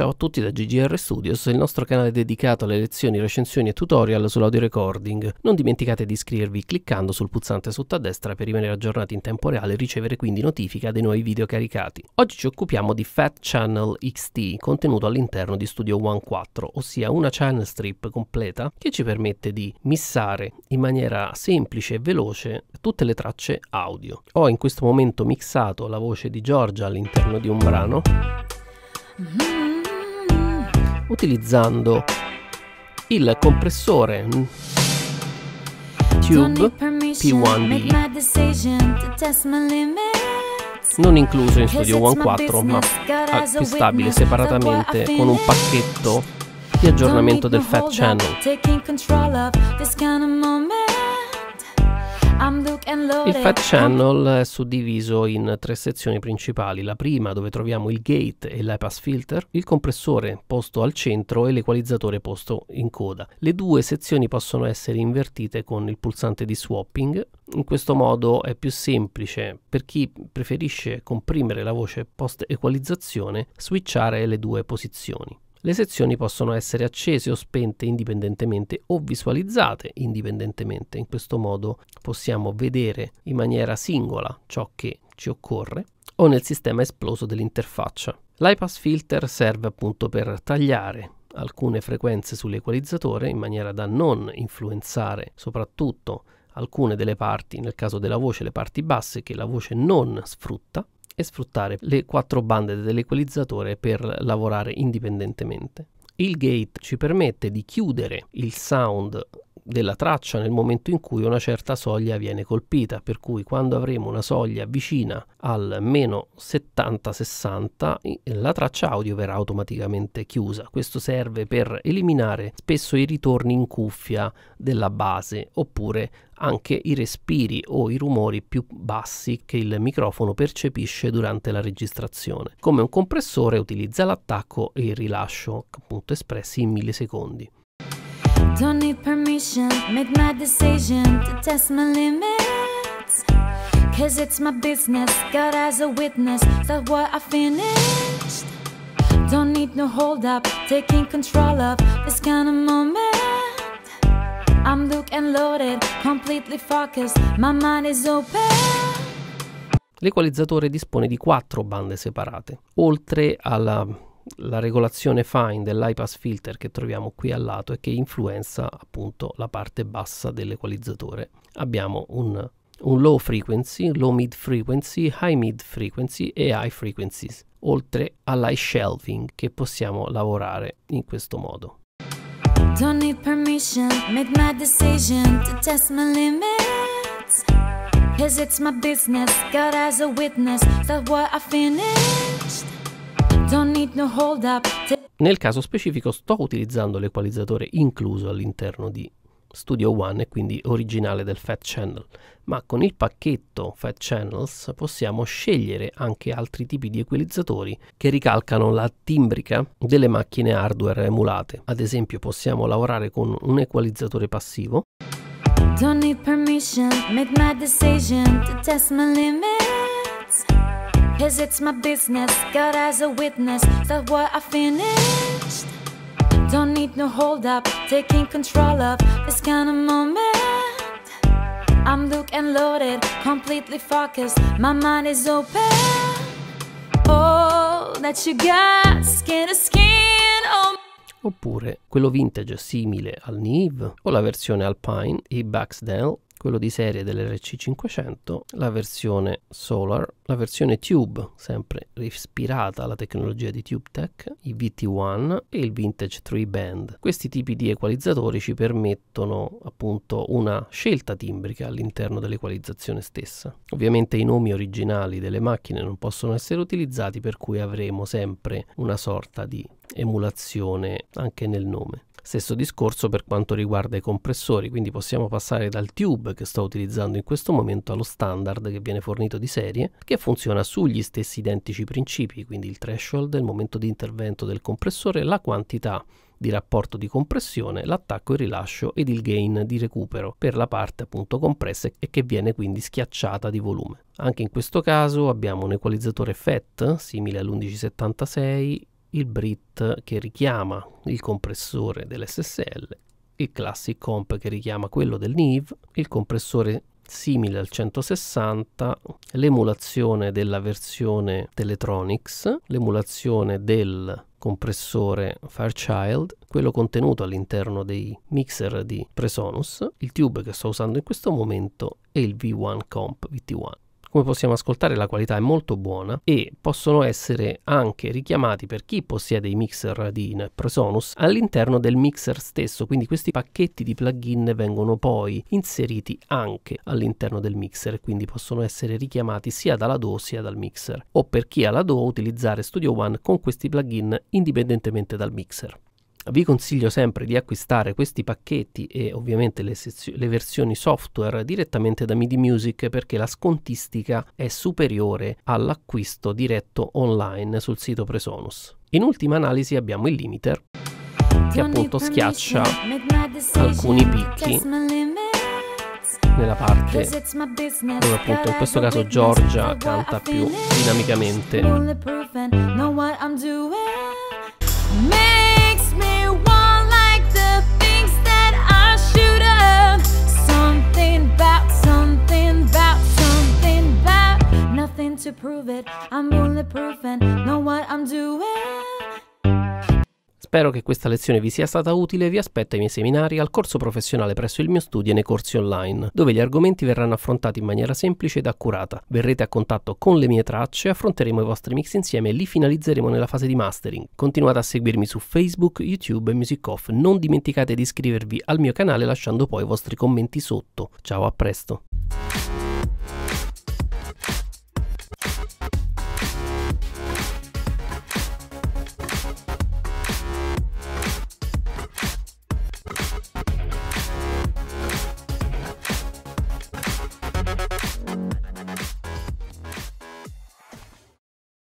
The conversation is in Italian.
Ciao a tutti da JGR Studios, il nostro canale dedicato alle lezioni, recensioni e tutorial sull'audio recording. Non dimenticate di iscrivervi cliccando sul pulsante sotto a destra per rimanere aggiornati in tempo reale e ricevere quindi notifica dei nuovi video caricati. Oggi ci occupiamo di Fat Channel XT, contenuto all'interno di Studio One 4, ossia una channel strip completa che ci permette di mixare in maniera semplice e veloce tutte le tracce audio. Ho in questo momento mixato la voce di Giorgia all'interno di un brano, utilizzando il compressore Tube P1D, non incluso in Studio One 4 ma acquistabile separatamente con un pacchetto di aggiornamento del Fat Channel. Il Fat Channel è suddiviso in tre sezioni principali, la prima dove troviamo il gate e l'high pass filter, il compressore posto al centro e l'equalizzatore posto in coda. Le due sezioni possono essere invertite con il pulsante di swapping, in questo modo è più semplice per chi preferisce comprimere la voce post equalizzazione switchare le due posizioni. Le sezioni possono essere accese o spente indipendentemente o visualizzate indipendentemente, in questo modo possiamo vedere in maniera singola ciò che ci occorre o nel sistema esploso dell'interfaccia. L'high pass filter serve appunto per tagliare alcune frequenze sull'equalizzatore in maniera da non influenzare soprattutto alcune delle parti, nel caso della voce le parti basse che la voce non sfrutta, e sfruttare le quattro bande dell'equalizzatore per lavorare indipendentemente. Il gate ci permette di chiudere il sound della traccia nel momento in cui una certa soglia viene colpita, per cui quando avremo una soglia vicina al meno 70-60 la traccia audio verrà automaticamente chiusa. Questo serve per eliminare spesso i ritorni in cuffia della base oppure anche i respiri o i rumori più bassi che il microfono percepisce durante la registrazione. Come un compressore utilizza l'attacco e il rilascio appunto espressi in millisecondi. Don't need permission, made my decision to test my limits, cause it's my business, God as a witness, that's what I finished. Don't need no hold up, taking control of this kind of moment. I'm locked and loaded, completely focused, my mind is open. L'equalizzatore dispone di quattro bande separate, oltre alla regolazione fine dell'high pass filter che troviamo qui al lato e che influenza appunto la parte bassa dell'equalizzatore. Abbiamo un low frequency, low mid frequency, high mid frequency e high frequencies, oltre all'high shelving che possiamo lavorare in questo modo. Don't need permission, made my decision to test my limits, cause it's my business, God as a witness, that's what I finished. Nel caso specifico sto utilizzando l'equalizzatore incluso all'interno di Studio One e quindi originale del Fat Channel, ma con il pacchetto Fat Channels possiamo scegliere anche altri tipi di equalizzatori che ricalcano la timbrica delle macchine hardware emulate. Ad esempio possiamo lavorare con un equalizzatore passivo. Don't need permission, made my decision to test my limits. Cause it's my business, God as a witness, that's what I finished. Don't need no hold up, taking control of this kind of moment. I'm locked and loaded, completely focused, my mind is open. All that you got, skin to skin, oh. Oppure quello vintage simile al NIV o la versione Alpine e Baxdell, quello di serie dell'RC500, la versione Solar, la versione Tube, sempre ispirata alla tecnologia di TubeTech, i VT1 e il Vintage 3-Band. Questi tipi di equalizzatori ci permettono appunto una scelta timbrica all'interno dell'equalizzazione stessa. Ovviamente i nomi originali delle macchine non possono essere utilizzati, per cui avremo sempre una sorta di emulazione anche nel nome. Stesso discorso per quanto riguarda i compressori, quindi possiamo passare dal Tube che sto utilizzando in questo momento allo standard che viene fornito di serie, che funziona sugli stessi identici principi, quindi il threshold, il momento di intervento del compressore, la quantità di rapporto di compressione, l'attacco e il rilascio ed il gain di recupero per la parte appunto compressa e che viene quindi schiacciata di volume. Anche in questo caso abbiamo un equalizzatore FET simile all'1176 il brit che richiama il compressore dell'SSL, il classic comp che richiama quello del NIV, il compressore simile al 160, l'emulazione della versione Teletronics, l'emulazione del compressore Fairchild, quello contenuto all'interno dei mixer di PreSonus, il tube che sto usando in questo momento e il V1 Comp VT1. Come possiamo ascoltare, la qualità è molto buona e possono essere anche richiamati, per chi possiede i mixer di PreSonus, all'interno del mixer stesso, quindi questi pacchetti di plugin vengono poi inseriti anche all'interno del mixer, quindi possono essere richiamati sia dalla DAW sia dal mixer, o per chi ha la DAW utilizzare Studio One con questi plugin indipendentemente dal mixer. Vi consiglio sempre di acquistare questi pacchetti e ovviamente le versioni software direttamente da MIDI Music, perché la scontistica è superiore all'acquisto diretto online sul sito PreSonus. In ultima analisi abbiamo il limiter che appunto schiaccia alcuni picchi nella parte dove appunto in questo caso Giorgia canta più dinamicamente. Spero che questa lezione vi sia stata utile. Vi aspetto ai miei seminari, al corso professionale presso il mio studio e nei corsi online, dove gli argomenti verranno affrontati in maniera semplice ed accurata. Verrete a contatto con le mie tracce, affronteremo i vostri mix insieme e li finalizzeremo nella fase di mastering. Continuate a seguirmi su Facebook, YouTube e MusicOff. Non dimenticate di iscrivervi al mio canale lasciando poi i vostri commenti sotto. Ciao, a presto!